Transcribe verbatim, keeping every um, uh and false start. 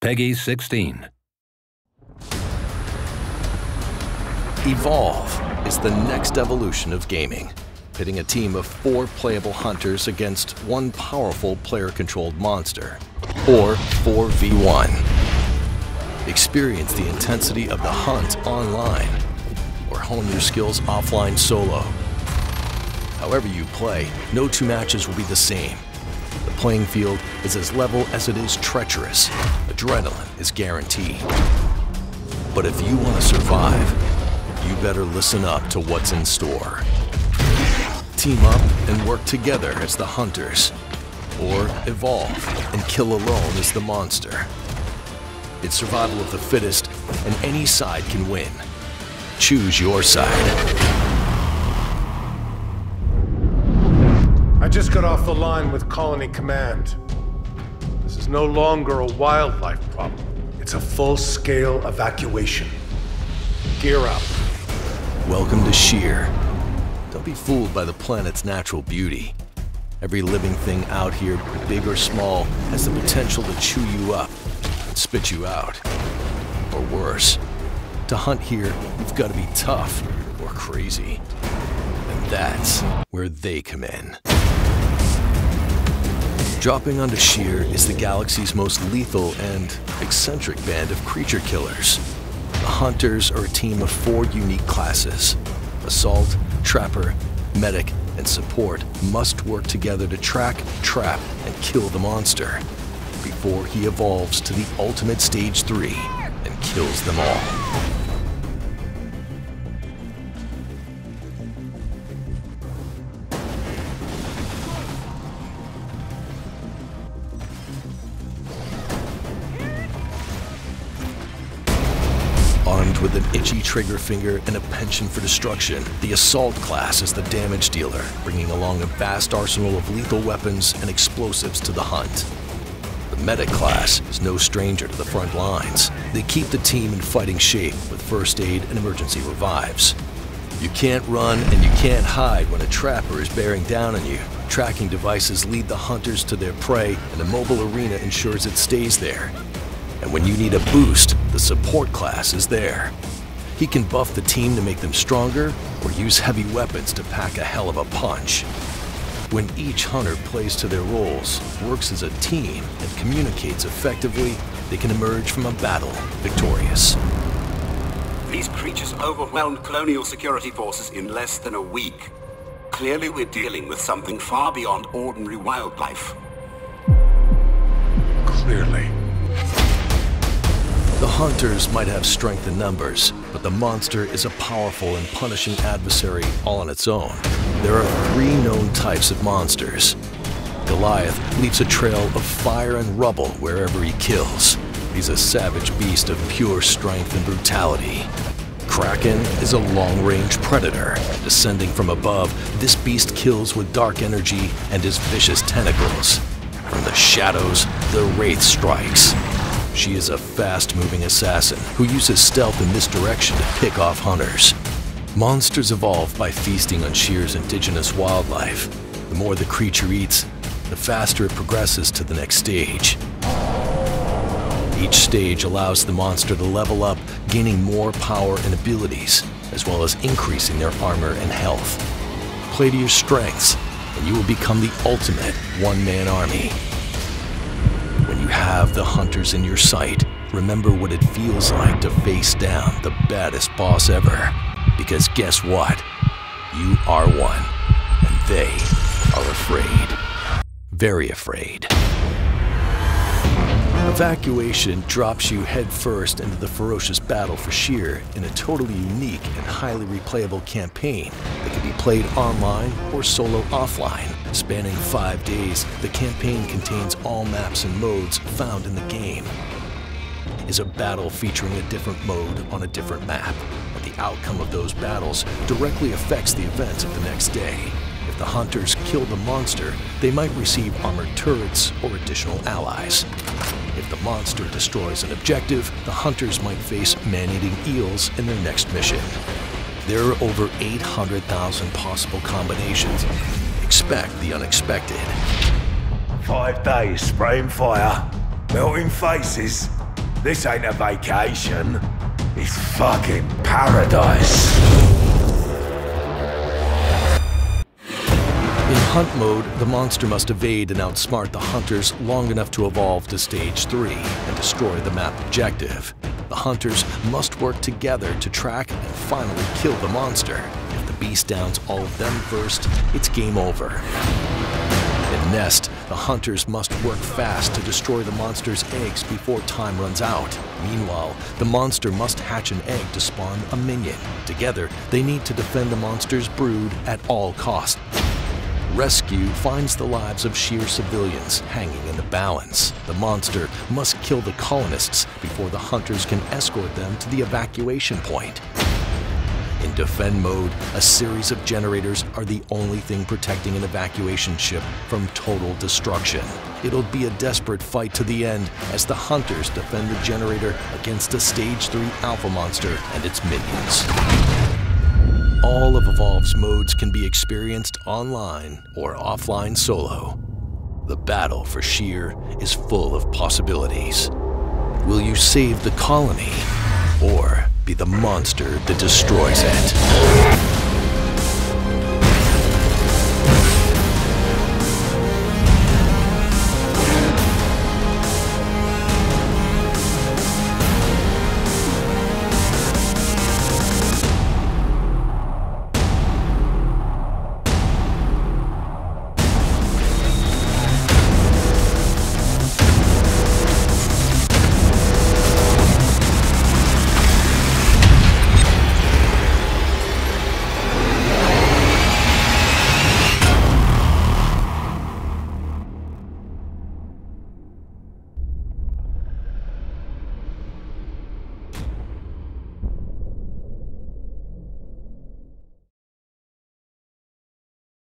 PEGI sixteen. Evolve is the next evolution of gaming, pitting a team of four playable hunters against one powerful player-controlled monster, or four v one. Experience the intensity of the hunt online, or hone your skills offline solo. However you play, no two matches will be the same. The playing field is as level as it is treacherous. Adrenaline is guaranteed. But if you want to survive, you better listen up to what's in store. Team up and work together as the hunters, or evolve and kill alone as the monster. It's survival of the fittest, and any side can win. Choose your side. I just got off the line with Colony Command. This is no longer a wildlife problem. It's a full-scale evacuation. Gear up. Welcome to Shear. Don't be fooled by the planet's natural beauty. Every living thing out here, big or small, has the potential to chew you up and spit you out. Or worse. To hunt here, you've got to be tough or crazy. And that's where they come in. Dropping onto Shear is the galaxy's most lethal and eccentric band of creature killers. The hunters are a team of four unique classes. Assault, Trapper, Medic, and Support must work together to track, trap, and kill the monster before he evolves to the ultimate stage three and kills them all. Armed with an itchy trigger finger and a penchant for destruction, the Assault class is the damage dealer, bringing along a vast arsenal of lethal weapons and explosives to the hunt. The Medic class is no stranger to the front lines. They keep the team in fighting shape with first aid and emergency revives. You can't run and you can't hide when a Trapper is bearing down on you. Tracking devices lead the hunters to their prey, and the mobile arena ensures it stays there. And when you need a boost, the Support class is there. He can buff the team to make them stronger, or use heavy weapons to pack a hell of a punch. When each hunter plays to their roles, works as a team, and communicates effectively, they can emerge from a battle victorious. These creatures overwhelmed colonial security forces in less than a week. Clearly we're dealing with something far beyond ordinary wildlife. Clearly. The hunters might have strength in numbers, but the monster is a powerful and punishing adversary all on its own. There are three known types of monsters. Goliath leaves a trail of fire and rubble wherever he kills. He's a savage beast of pure strength and brutality. Kraken is a long-range predator. Descending from above, this beast kills with dark energy and his vicious tentacles. From the shadows, the Wraith strikes. She is a fast-moving assassin who uses stealth in this direction to pick off hunters. Monsters evolve by feasting on Shear's indigenous wildlife. The more the creature eats, the faster it progresses to the next stage. Each stage allows the monster to level up, gaining more power and abilities, as well as increasing their armor and health. Play to your strengths, and you will become the ultimate one-man army. When you have the hunters in your sight, remember what it feels like to face down the baddest boss ever. Because guess what? You are one, and they are afraid. Very afraid. Evacuation drops you headfirst into the ferocious battle for Shear in a totally unique and highly replayable campaign that can be played online or solo offline. Spanning five days, the campaign contains all maps and modes found in the game. It's a battle featuring a different mode on a different map, and the outcome of those battles directly affects the events of the next day. If the hunters kill the monster, they might receive armored turrets or additional allies. If the monster destroys an objective, the hunters might face man-eating eels in their next mission. There are over eight hundred thousand possible combinations. Expect the unexpected. Five days spraying fire, melting faces, This ain't a vacation. It's fucking paradise. In hunt mode, the monster must evade and outsmart the hunters long enough to evolve to stage three and destroy the map objective. The hunters must work together to track and finally kill the monster. If the beast downs all of them first, it's game over. In Nest, the hunters must work fast to destroy the monster's eggs before time runs out. Meanwhile, the monster must hatch an egg to spawn a minion. Together, they need to defend the monster's brood at all costs. Rescue finds the lives of Shear civilians hanging in the balance. The monster must kill the colonists before the hunters can escort them to the evacuation point. In defend mode, a series of generators are the only thing protecting an evacuation ship from total destruction. It'll be a desperate fight to the end as the hunters defend the generator against a stage three alpha monster and its minions. All of Evolve's modes can be experienced online or offline solo. The battle for Shear is full of possibilities. Will you save the colony or be the monster that destroys it?